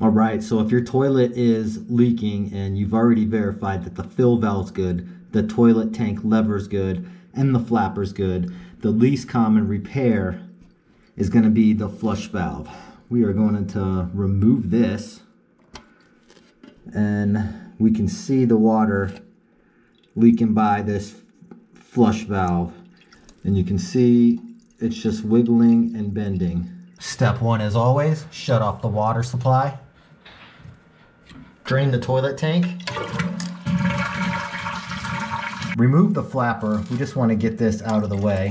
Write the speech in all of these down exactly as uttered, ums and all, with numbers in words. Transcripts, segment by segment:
All right, so if your toilet is leaking and you've already verified that the fill valve's good, the toilet tank lever's good, and the flapper's good, the least common repair is gonna be the flush valve. We are going to remove this, and we can see the water leaking by this flush valve, and you can see it's just wiggling and bending. Step one, as always, shut off the water supply. Drain the toilet tank. Remove the flapper. We just want to get this out of the way.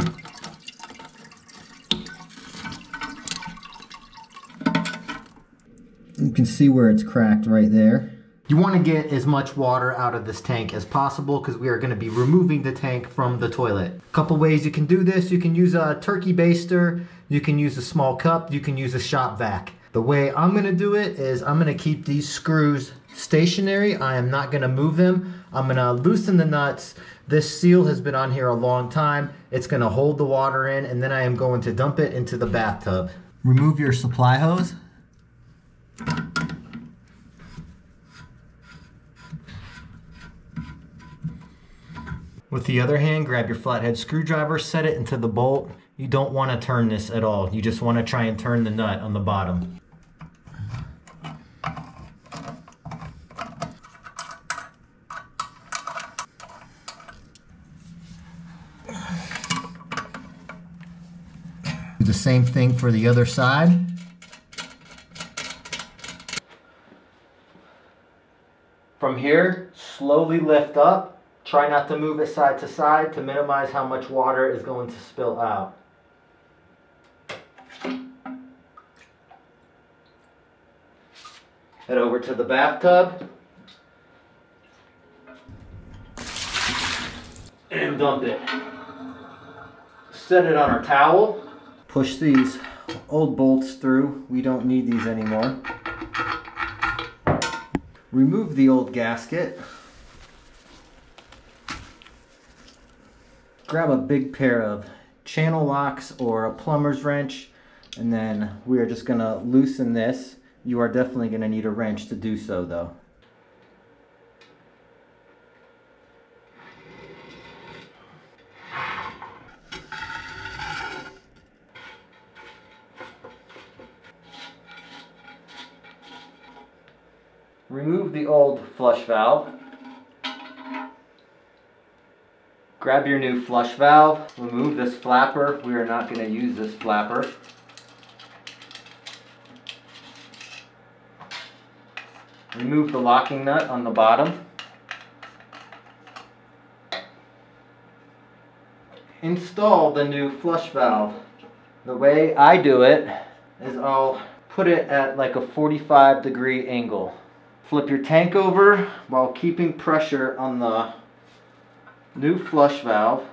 You can see where it's cracked right there. You want to get as much water out of this tank as possible because we are going to be removing the tank from the toilet. A couple ways you can do this. You can use a turkey baster, you can use a small cup, you can use a shop vac. The way I'm going to do it is I'm going to keep these screws stationary. I am not going to move them. I'm going to loosen the nuts. This seal has been on here a long time. It's going to hold the water in, and then I am going to dump it into the bathtub. Remove your supply hose. With the other hand, grab your flathead screwdriver, set it into the bolt. You don't want to turn this at all. You just want to try and turn the nut on the bottom. Do the same thing for the other side. From here, slowly lift up. Try not to move it side to side to minimize how much water is going to spill out. Head over to the bathtub and dump it. Set it on our towel. Push these old bolts through. We don't need these anymore. Remove the old gasket. Grab a big pair of channel locks or a plumber's wrench, and then we are just gonna loosen this. You are definitely gonna need a wrench to do so though. Remove the old flush valve. Grab your new flush valve, remove this flapper. We are not going to use this flapper. Remove the locking nut on the bottom. Install the new flush valve. The way I do it is I'll put it at like a forty-five degree angle. Flip your tank over while keeping pressure on the new flush valve.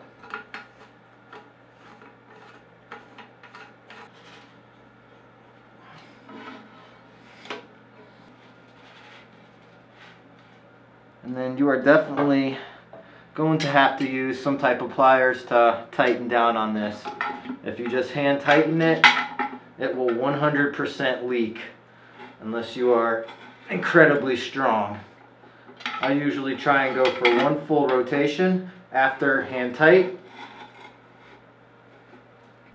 And then you are definitely going to have to use some type of pliers to tighten down on this. If you just hand tighten it, it will one hundred percent leak unless you are incredibly strong. I usually try and go for one full rotation after hand tight.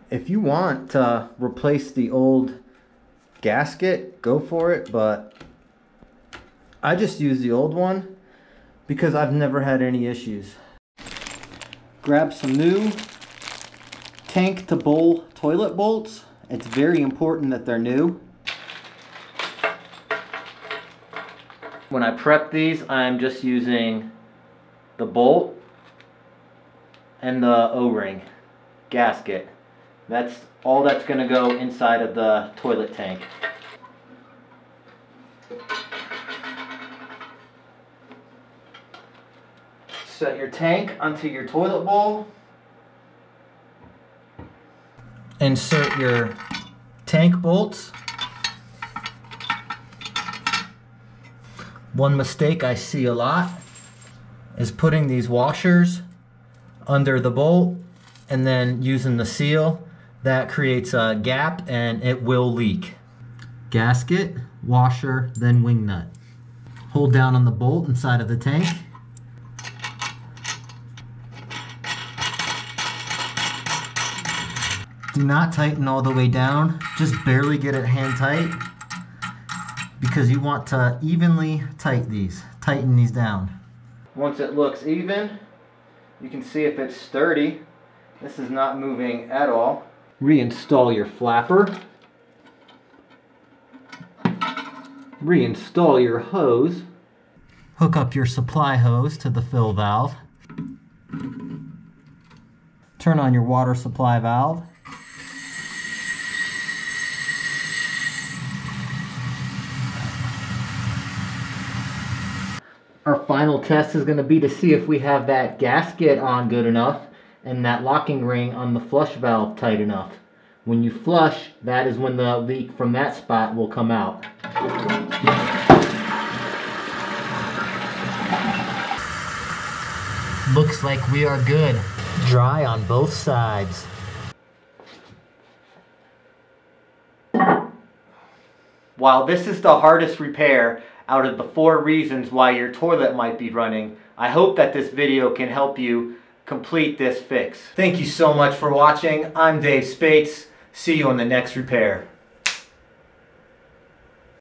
If you want to replace the old gasket, go for it, but I just use the old one because I've never had any issues. Grab some new tank to bowl toilet bolts. It's very important that they're new. When I prep these, I'm just using the bolt and the O-ring gasket. That's all that's going to go inside of the toilet tank. Set your tank onto your toilet bowl. Insert your tank bolts. One mistake I see a lot is putting these washers under the bolt and then using the seal. That creates a gap and it will leak. Gasket. washer, then wing nut. Hold down on the bolt inside of the tank. Do not tighten all the way down, just barely get it hand tight, because you want to evenly tighten these, tighten these down. Once it looks even, you can see if it's sturdy. This is not moving at all. Reinstall your flapper. Reinstall your hose. Hook up your supply hose to the fill valve. Turn on your water supply valve. Our final test is going to be to see if we have that gasket on good enough and that locking ring on the flush valve tight enough. When you flush, that is when the leak from that spot will come out. Looks like we are good. Dry on both sides. While this is the hardest repair out of the four reasons why your toilet might be running, I hope that this video can help you complete this fix. Thank you so much for watching. I'm Dave Spates. See you on the next repair.